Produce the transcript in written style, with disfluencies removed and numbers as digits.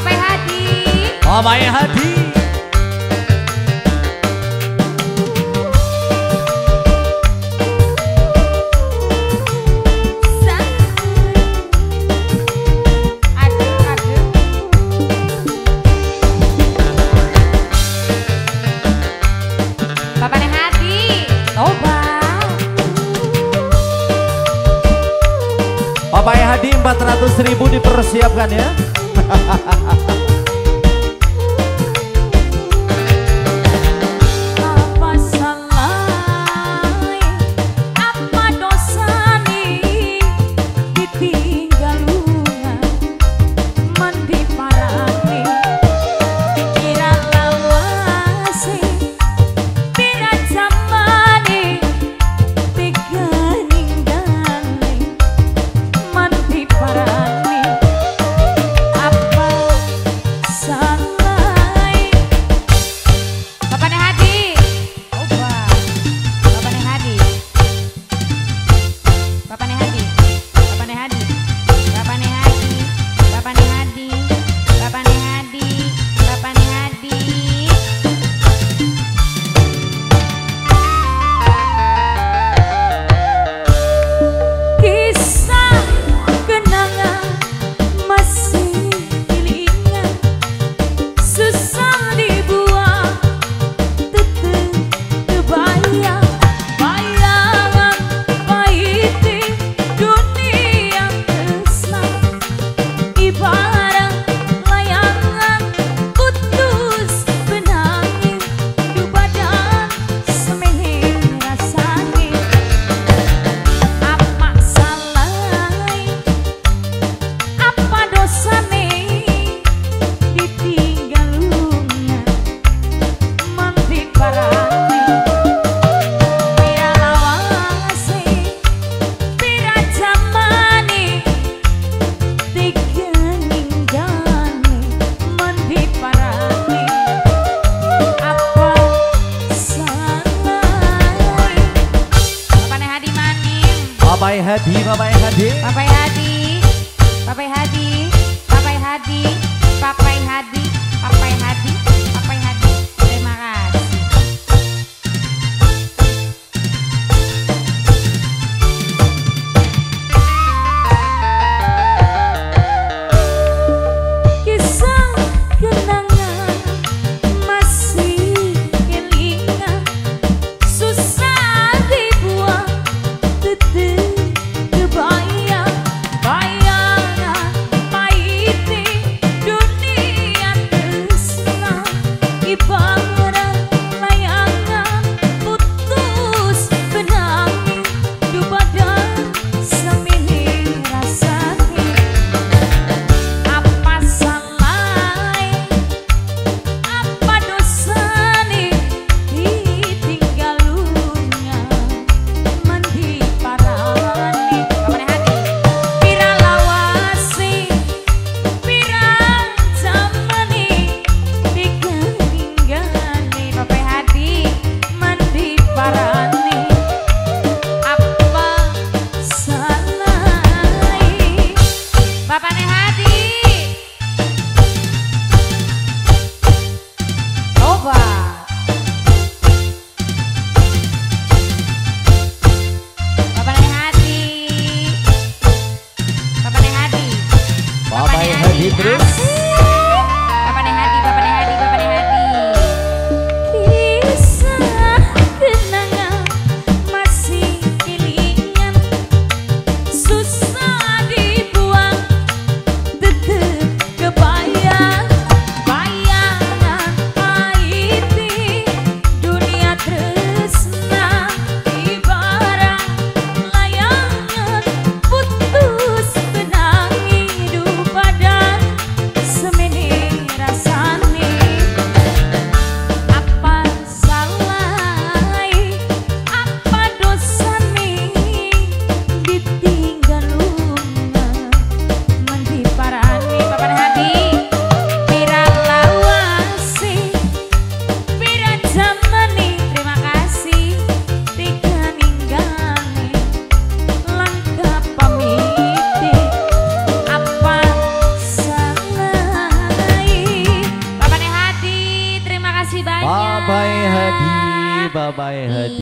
Bapak Hadi. Bapak Hadi. Bapak Hadi 400.000 dipersiapkan ya. Bapak Hadi, Bapak Hadi, Bapak Hadi, Bapak Hadi, Bapak Hadi, Bapak Hadi, Bapak Hadi, Bapak Hadi. Terima kasih. Kisah kenangan masih kelingan, susah dibuat tetap. Bayang, bayangan pahit kasih banyak. Bye bye Hadi. Bye bye Hadi.